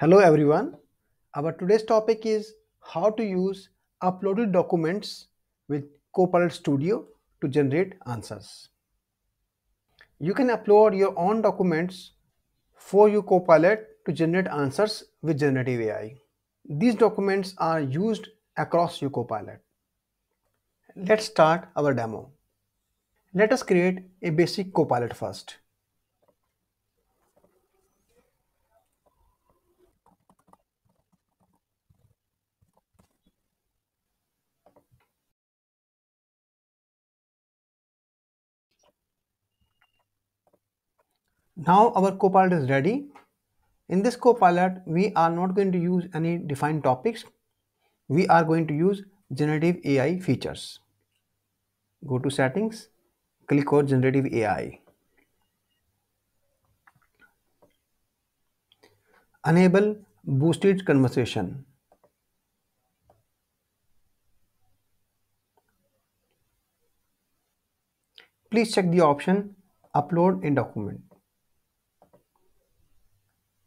Hello everyone, our today's topic is how to use uploaded documents with Copilot Studio to generate answers. You can upload your own documents for your Copilot to generate answers with Generative AI. These documents are used across your Copilot. Let's start our demo. Let us create a basic Copilot first. Now our Copilot is ready. In this Copilot, we are not going to use any defined topics. We are going to use Generative AI features. Go to Settings, click on Generative AI. Enable Boosted Conversation. Please check the option Upload in Document.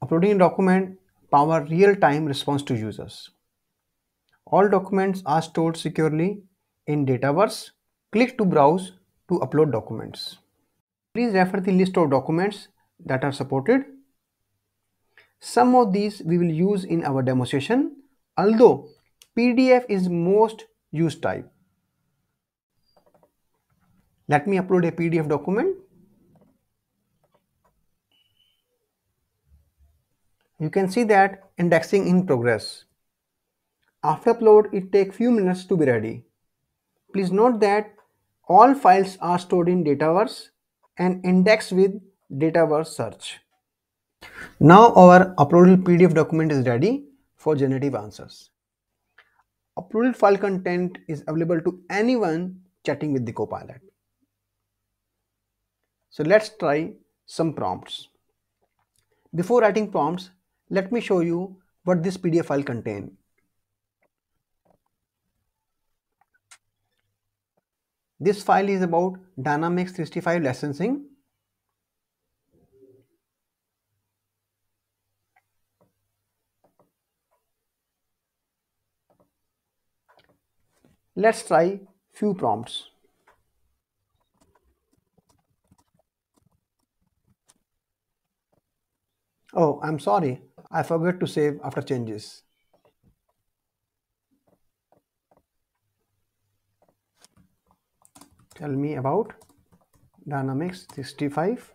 Uploading a document powers real-time response to users. All documents are stored securely in Dataverse. Click to browse to upload documents. Please refer the list of documents that are supported. Some of these we will use in our demonstration, although PDF is most used type. Let me upload a PDF document. You can see that indexing in progress. After upload, it takes few minutes to be ready. Please note that all files are stored in Dataverse and indexed with Dataverse Search. Now our uploaded PDF document is ready for generative answers. Uploaded file content is available to anyone chatting with the Copilot. So let's try some prompts. Before writing prompts, let me show you what this PDF file contains. This file is about Dynamics 365 licensing. Let's try few prompts. Oh, I'm sorry, I forgot to save after changes. Tell me about Dynamics 365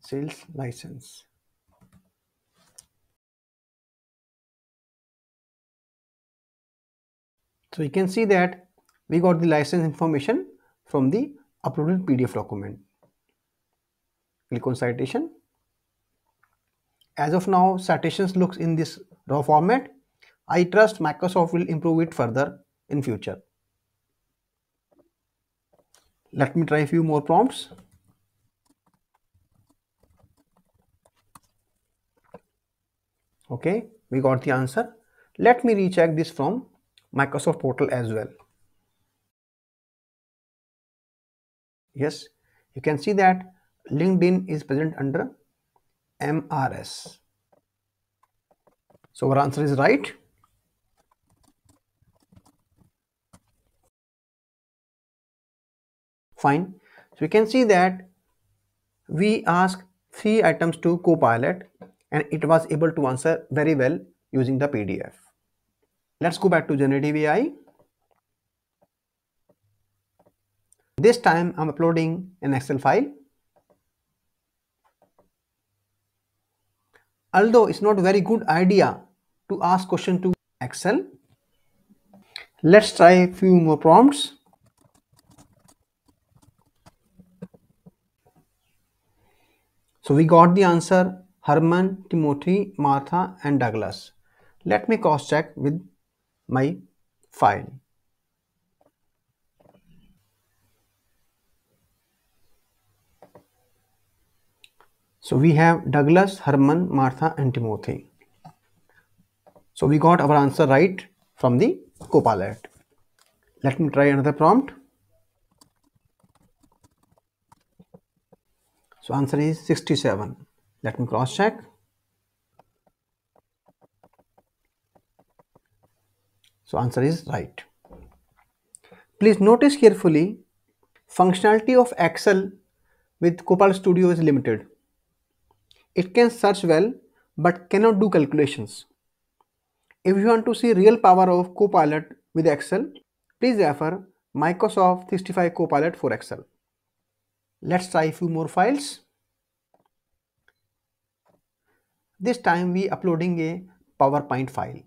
sales license. So you can see that we got the license information from the uploaded PDF document. Click on citation. As of now, citations looks in this raw format. I trust Microsoft will improve it further in future. Let me try a few more prompts. Okay, we got the answer. Let me recheck this from Microsoft portal as well. Yes, you can see that LinkedIn is present under MRS. So our answer is right. Fine. So you can see that we asked 3 items to Copilot and it was able to answer very well using the PDF. Let's go back to Generative AI. This time I'm uploading an Excel file. Although it's not a very good idea to ask question to Excel. Let's try a few more prompts. So we got the answer Herman, Timothy, Martha and Douglas. Let me cross check with my file. So we have Douglas, Herman, Martha and Timothy. So we got our answer right from the Copilot. Let me try another prompt. So answer is 67. Let me cross check. So answer is right. Please notice carefully, functionality of Excel with Copilot Studio is limited. It can search well but cannot do calculations. If you want to see real power of Copilot with Excel, please refer Microsoft 365 Copilot for Excel. Let's try a few more files. This time we are uploading a PowerPoint file.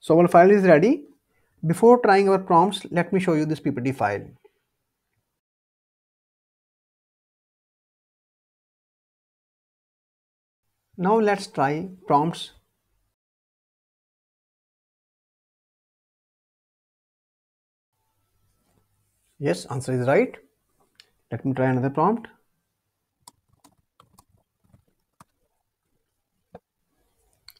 So our file is ready. Before trying our prompts, let me show you this PPT file. Now let's try prompts. Yes, answer is right. Let me try another prompt.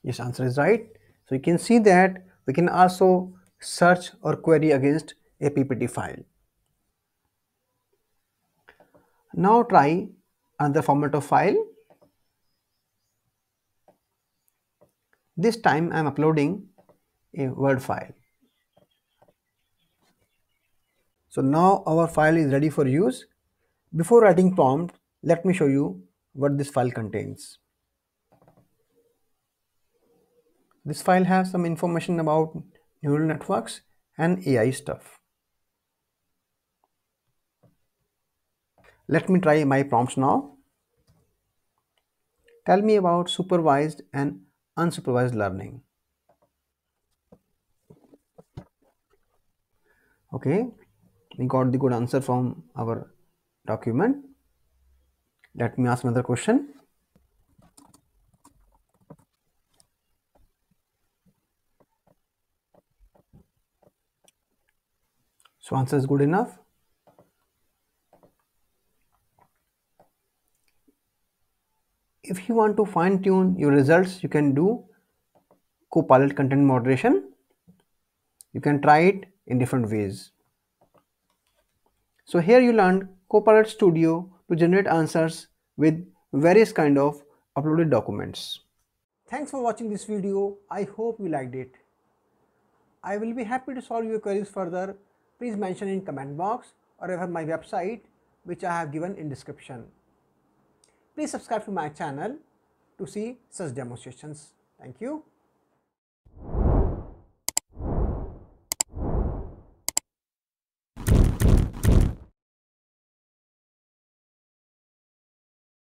Yes, answer is right. So you can see that we can also search or query against a PPT file. Now try another format of file. This time I am uploading a Word file. So now our file is ready for use. Before writing prompt, let me show you what this file contains. This file has some information about neural networks and AI stuff. Let me try my prompts now. Tell me about supervised and unsupervised learning. Okay, we got the good answer from our document. Let me ask another question. So answer is good enough. If you want to fine-tune your results, you can do Copilot content moderation. You can try it in different ways. So here you learned Copilot Studio to generate answers with various kind of uploaded documents. Thanks for watching this video. I hope you liked it. I will be happy to solve your queries further. Please mention in comment box or refer my website, which I have given in description. Please subscribe to my channel to see such demonstrations. Thank you.